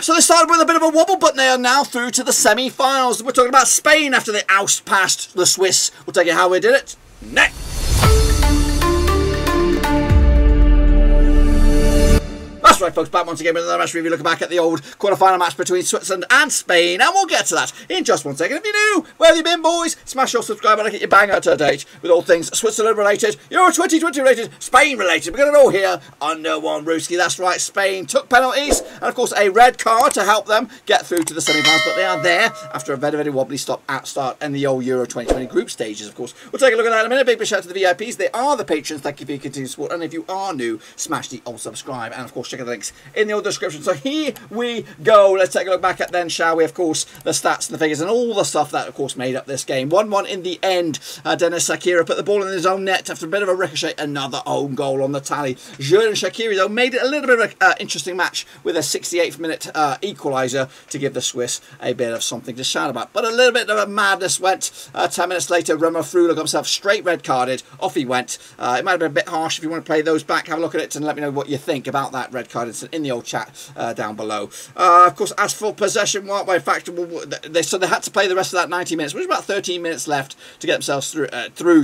So they started with a bit of a wobble, but they are now through to the semi-finals. We're talking about Spain after they oust past the Swiss. We'll take it how we did it next. That's right, folks, back once again with another match review. Looking back at the old quarterfinal match between Switzerland and Spain, and we'll get to that in just one second. If you're new, where have you been, boys? Smash your subscribe button, get your bang out of date with all things Switzerland related, Euro 2020 related, Spain related. We've got it all here under one Rooski. That's right, Spain took penalties and, of course, a red card to help them get through to the semi-finals, but they are there after a very, very wobbly start in the old Euro 2020 group stages, of course. We'll take a look at that in a minute. Big shout out to the VIPs. They are the patrons. Thank you for your continued support, and if you are new, smash the old subscribe, and, of course, check out the links in the old description. So here we go. Let's take a look back at then, shall we? Of course, the stats and the figures and all the stuff that, of course, made up this game. 1-1 in the end. Denis Zakaria put the ball in his own net after a bit of a ricochet. Another own goal on the tally. Xherdan Shaqiri, though, made it a little bit of an interesting match with a 68th minute equaliser to give the Swiss a bit of something to shout about. But a little bit of a madness went. 10 minutes later, Remo Freuler got himself straight red carded. Off he went. It might have been a bit harsh. If you want to play those back, have a look at it and let me know what you think about that red card incident in the old chat down below. Of course, as for possession, by factor, they had to play the rest of that 90 minutes, which was about 13 minutes left to get themselves through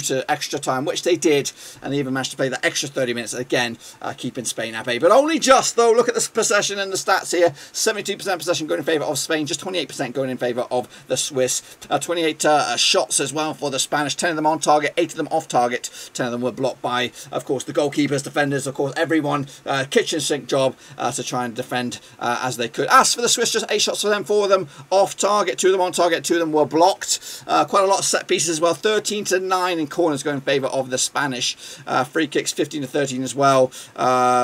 to extra time, which they did, and they even managed to play that extra 30 minutes again, keeping Spain at bay. But only just, though. Look at this possession and the stats here: 72% possession going in favour of Spain, just 28% going in favour of the Swiss. 28 shots as well for the Spanish. 10 of them on target, 8 of them off target. 10 of them were blocked by, of course, the goalkeepers, defenders, of course, everyone. Kitchen sink job to try and defend as they could. As for the Swiss, just 8 shots for them, 4 of them off target, 2 of them on target, 2 of them were blocked. Quite a lot of set pieces as well, 13-9 in corners going in favour of the Spanish. Free kicks 15-13 as well.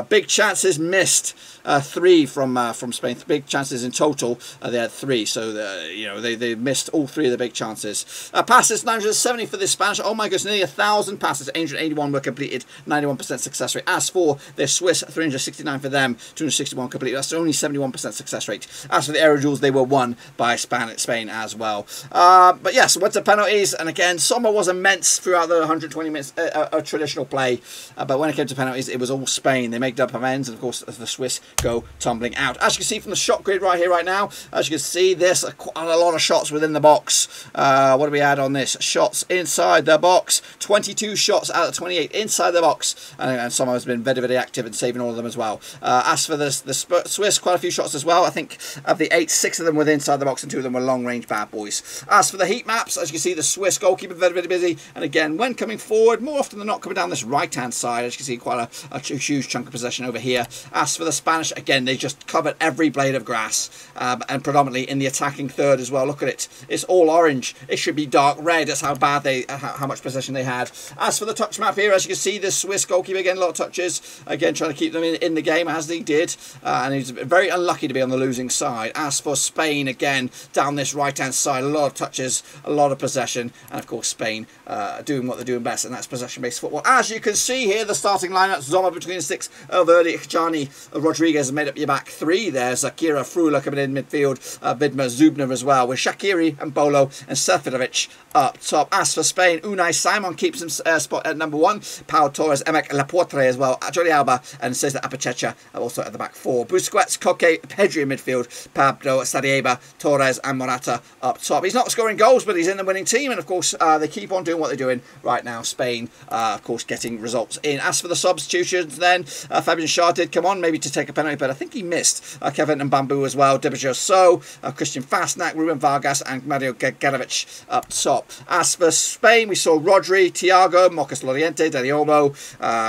Big chances missed, 3 from Spain. Big chances in total, they had 3, so they missed all 3 of the big chances. Passes 970 for the Spanish. Oh my goodness, nearly 1,000 passes, 881 were completed, 91% success rate. As for the Swiss, 369 for them, 261 complete. That's only 71% success rate. As for the aerial duels, they were won by Spain as well. But yes, went to penalties, and again, Sommer was immense throughout the 120 minutes of traditional play. But when it came to penalties, it was all Spain. They made up their ends, and of course, the Swiss go tumbling out. As you can see from the shot grid right here, right now, as you can see, there's quite a lot of shots within the box. What do we add on this? Shots inside the box, 22 shots out of 28 inside the box, and Sommer has been very, very active in saving all of them as well. As for the Swiss, quite a few shots as well. I think of the 8, 6 of them were inside the box and 2 of them were long-range bad boys. As for the heat maps, as you can see, the Swiss goalkeeper very, very busy. And again, when coming forward, more often than not coming down this right-hand side. As you can see, quite a huge chunk of possession over here. As for the Spanish, again, they just covered every blade of grass, and predominantly in the attacking third as well. Look at it. It's all orange. It should be dark red. That's how bad how much possession they had. As for the touch map here, as you can see, the Swiss goalkeeper, again, a lot of touches. Again, trying to keep them in the game as he did, and he's very unlucky to be on the losing side. As for Spain, again, down this right-hand side, a lot of touches, a lot of possession, and of course Spain doing what they're doing best, and that's possession-based football. As you can see here, the starting lineup: Sommer between 6, Elvedi, Akanji, Rodriguez made up your back 3 there, Zakaria, Frula coming in midfield, Vidma Zubner as well, with Shaqiri and Bolo and Seferovic up top. As for Spain, Unai Simon keeps his spot at number 1, Pau Torres, Emek Laporte as well, Jordi Alba and Cesar Apachecha also at the back 4. Busquets, Koke, Pedri in midfield, Pablo Sarajeva, Torres and Morata up top. He's not scoring goals, but he's in the winning team, and of course they keep on doing what they're doing right now. Spain, of course, getting results in. As for the substitutions then, Fabian Shah did come on, maybe to take a penalty, but I think he missed. Kevin Bamboo as well, De Bajosso, Christian Fasnak, Ruben Vargas and Mario Garevich up top. As for Spain, we saw Rodri, Tiago, Marcus Loriente, Dario Albo,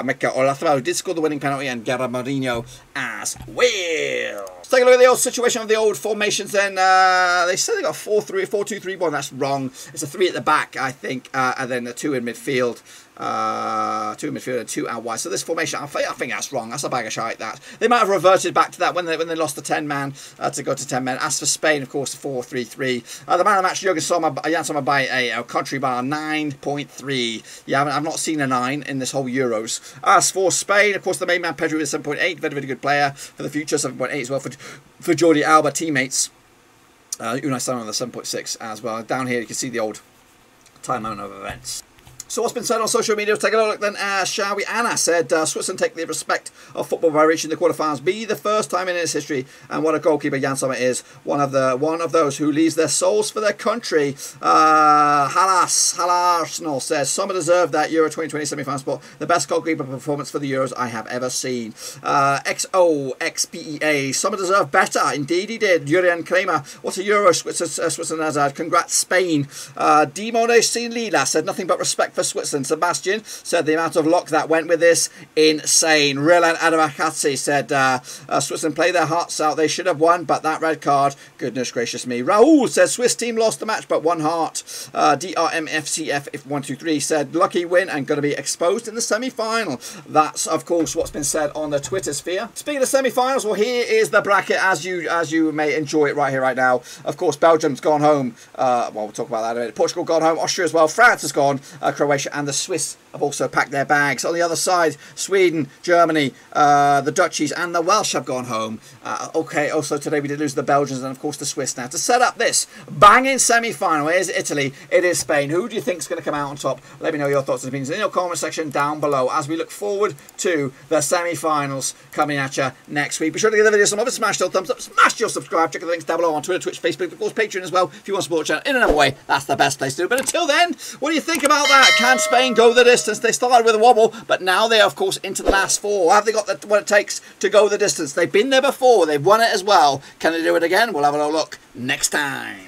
Mecca Olazaro did score the winning penalty, and Mourinho as well. Let's take a look at the old situation of the old formations then. They said they got 4-2-3-1. That's wrong. It's a 3 at the back, I think, and then a 2 in midfield. 2 in midfield and 2 out wide. So this formation, I think that's wrong. That's a bag of shite, that. They might have reverted back to that when they lost the 10-man to go to 10 men. As for Spain, of course, 4-3-3. The man of the match, Jan Sommer, by a country bar 9.3. Yeah, I've not seen a 9 in this whole Euros. As for Spain, of course, the main man Pedri with 7.8. Very, very good player for the future. 7.8 as well for Jordi Alba teammates. Unai Simon with a 7.6 as well. Down here, you can see the old timeline of events. So what's been said on social media? Let's take a look then, shall we? Anna said, Switzerland take the respect of football by reaching the quarterfinals. Be the first time in its history. And what a goalkeeper Jan Sommer is. One of those who leaves their souls for their country. Halarsenal says, Sommer deserved that Euro 2020 semi-final spot. The best goalkeeper performance for the Euros I have ever seen. XOXPEA, Sommer deserved better. Indeed he did. Jurian Kramer, what a Euro Switzerland has had. Congrats Spain. Dimone Sinlila said, nothing but respect for Switzerland. Sebastian said, the amount of luck that went with this, insane. Rilan Adamakatsi said, Switzerland play their hearts out. They should have won, but that red card, goodness gracious me. Raul says, Swiss team lost the match, but won heart. DRMFCF123 said, lucky win and going to be exposed in the semi-final. That's, of course, what's been said on the Twitter sphere. Speaking of semi-finals, well, here is the bracket as you may enjoy it right here, right now. Of course, Belgium's gone home. Well, we'll talk about that in a minute. Portugal gone home. Austria as well. France has gone. Croatia and the Swiss have also packed their bags. On the other side, Sweden, Germany, the Dutchies and the Welsh have gone home. Okay, also today we did lose the Belgians and, of course, the Swiss. Now, to set up this banging semi-final, here's Italy, it is Spain. Who do you think is going to come out on top? Let me know your thoughts and opinions in your comment section down below as we look forward to the semi-finals coming at you next week. Be sure to give the video some love and smash your thumbs up, smash your subscribe, check out the links down below on Twitter, Twitch, Facebook, of course, Patreon as well. If you want to support the channel in another way, that's the best place to do. But until then, what do you think about that? Can Spain go the distance? They started with a wobble, but now they're, of course, into the last four. Have they got what it takes to go the distance? They've been there before. They've won it as well. Can they do it again? We'll have a look next time.